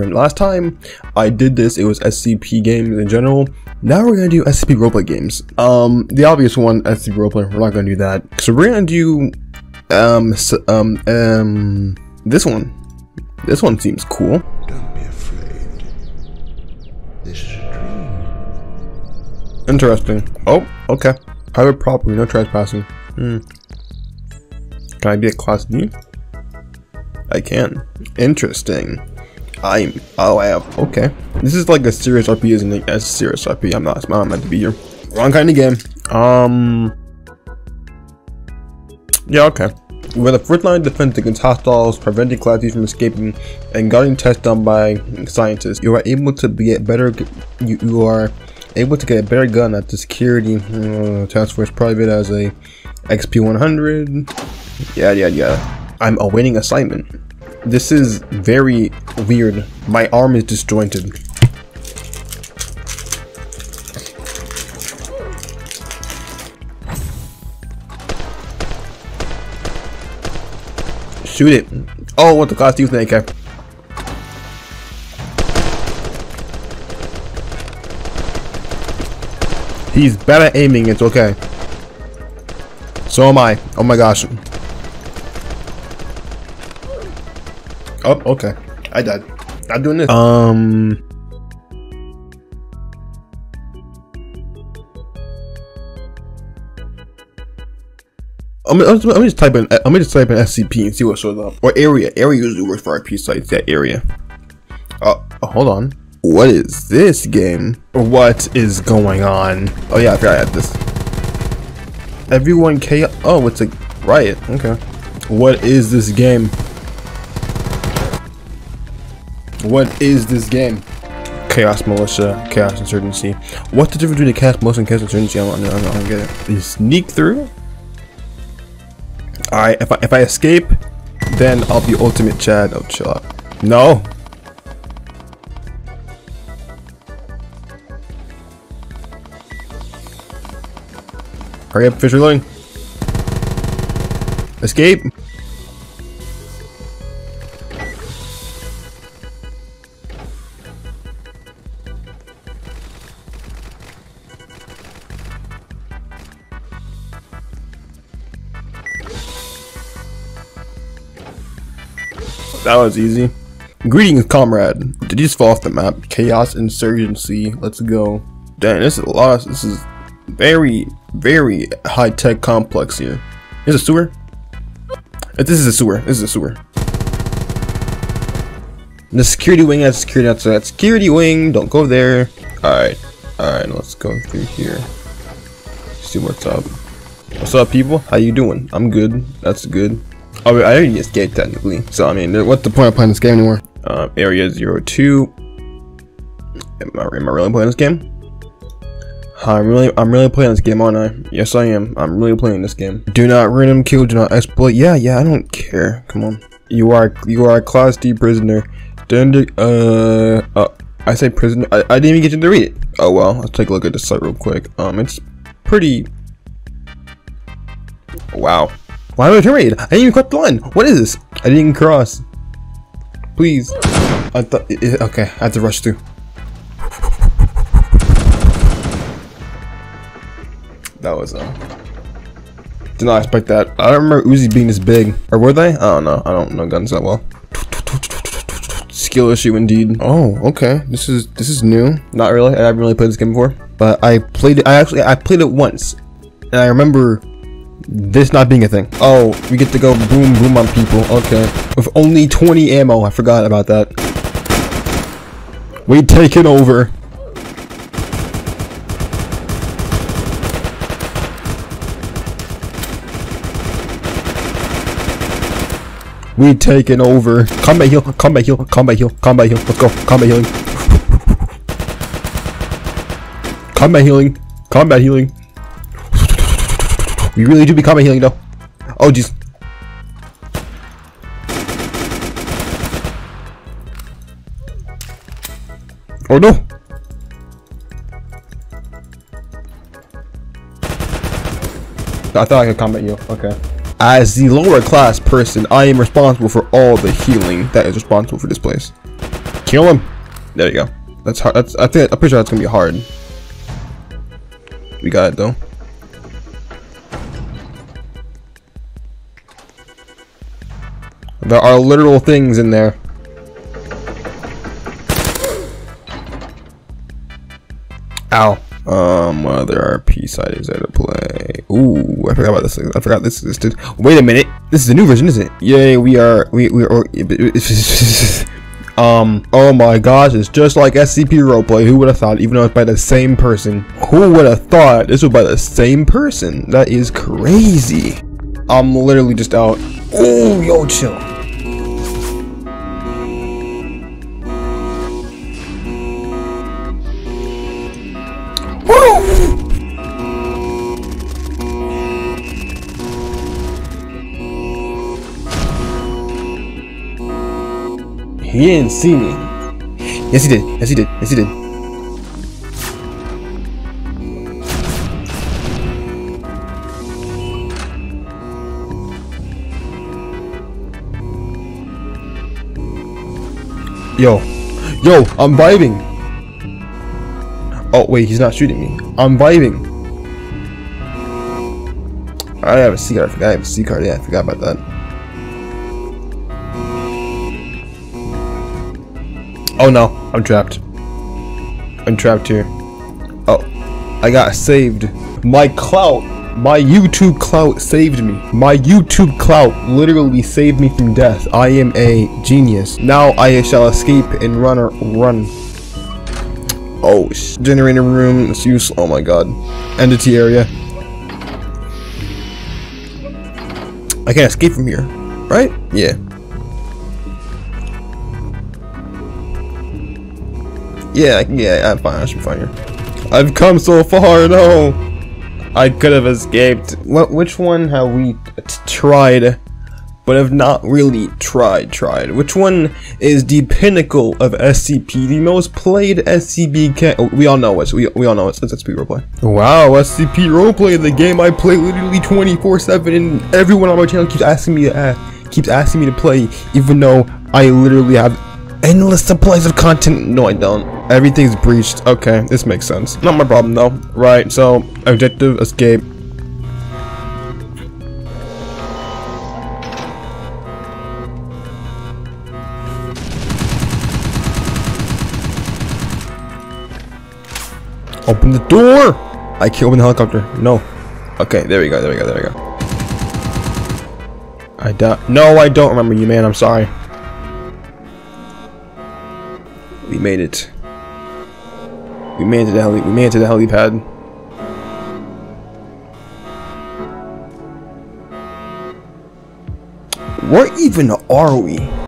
different. Last time I did this, it was SCP games in general. Now we're gonna do SCP roleplay games. The obvious one, SCP roleplay. We're not gonna do that. So we're gonna do this one. This one seems cool. Don't be afraid. This is a dream. Interesting. Oh, okay. Private property, no trespassing. Can I be a Class D? I can. Interesting. Okay. This is like a serious RP, isn't it? That's a serious RP. I'm not meant to be here. Wrong kind of game. Yeah, okay. With a first line of defense against hostiles, preventing Class D from escaping, and guarding tests done by scientists, you are able to get better. You are able to get a better gun at the security task force private as a XP-100. Yeah. I'm awaiting assignment. This is very weird. My arm is disjointed. Shoot it. Oh, what the Class D think? Okay. He's better at aiming, it's okay. So am I. Oh my gosh. Oh, okay. I died. Not doing this. I'm just type in. I'm just type in SCP and see what shows up. Or area. Area usually works for IP sites. That area. Oh, hold on. What is this game? What is going on? Oh yeah, I forgot I had this. Everyone chaos. Oh, it's a riot. Okay. What is this game? What is this game? Chaos Militia, Chaos Insurgency. What's the difference between Chaos Militia and Chaos Insurgency? I don't get it. You sneak through. All right. If I escape, then I'll be ultimate Chad. Oh, chill out. No. Hurry up, fish reloading. Escape. That was easy. Greetings, comrade. Did you just fall off the map? Chaos Insurgency. Let's go. Dang, this is a lot. This is very, very high-tech complex here. Is it a sewer? This is a sewer. This is a sewer. The security wing has security outside that security wing. Don't go there. All right. Let's go through here. See what's up. What's up, people? How you doing? I'm good. That's good. Oh, I already escaped technically. So I mean, what's the point of playing this game anymore? Area 02. Am I really playing this game? I'm really playing this game, aren't I? Yes, I am. I'm really playing this game. Do not random kill. Do not exploit. Yeah. I don't care. Come on. You are a Class D prisoner. I say prisoner. I didn't even get you to read it. Oh well. Let's take a look at this site real quick. It's pretty. Wow. Why did I read? I didn't even cut the line. What is this? I didn't cross. Please. I thought. Okay. I have to rush through. That was did not expect that. I don't remember Uzi being this big. Or were they? I don't know. I don't know guns that well. Skill issue indeed. Oh, okay. This is new. Not really. I haven't really played this game before. But I played it. I played it once. And I remember this not being a thing. Oh, we get to go boom boom on people. Okay. With only 20 ammo. I forgot about that. We take it over. We taking over. Combat heal, combat heal, combat heal, combat heal. Let's go. Combat healing. Combat healing. Combat healing. We really do be combat healing though. Oh jeez. Oh no. I thought I could combat heal. Okay. As the lower class person, I am responsible for all the healing that is responsible for this place. Kill him. There you go. That's hard. That's, I'm pretty sure that's gonna be hard. We got it though. There are literal things in there. Ow. There are P-siders that are play. Ooh, I forgot about this thing. I forgot this existed. Wait a minute. This is a new version, isn't it? Yay, we are. Oh my gosh, it's just like SCP roleplay. Who would have thought? Even though it's by the same person. Who would have thought this was by the same person? That is crazy. I'm literally just out. Oh, yo, chill. He didn't see me. Yes, he did. Yes, he did. Yes, he did. Yo. Yo, I'm vibing. Oh, wait, he's not shooting me. I'm vibing. I have a C card. I forgot I have a C card. Yeah, I forgot about that. Oh no, I'm trapped. I'm trapped here. Oh, I got saved. My clout, my YouTube clout saved me. My YouTube clout literally saved me from death. I am a genius. Now I shall escape and run or run. Oh, generator room, it's useless. Oh my god. Entity area. I can't escape from here, right? Yeah. Yeah, I'm fine. I should be fine here. I've come so far, no! I could have escaped. Which one have we tried, but have not really tried? Which one is the pinnacle of SCP, the most played SCP we all know it. We all know it's SCP roleplay. Wow, SCP roleplay, the game I play literally 24/7, and everyone on my channel keeps asking me to play, even though I literally have endless supplies of content. No, I don't. Everything's breached. Okay, this makes sense. Not my problem though. Right, so objective, escape. Open the door! I can't open the helicopter. No. Okay, there we go. No, I don't remember you, man. I'm sorry. We made it. We made it to the helipad. Where even are we?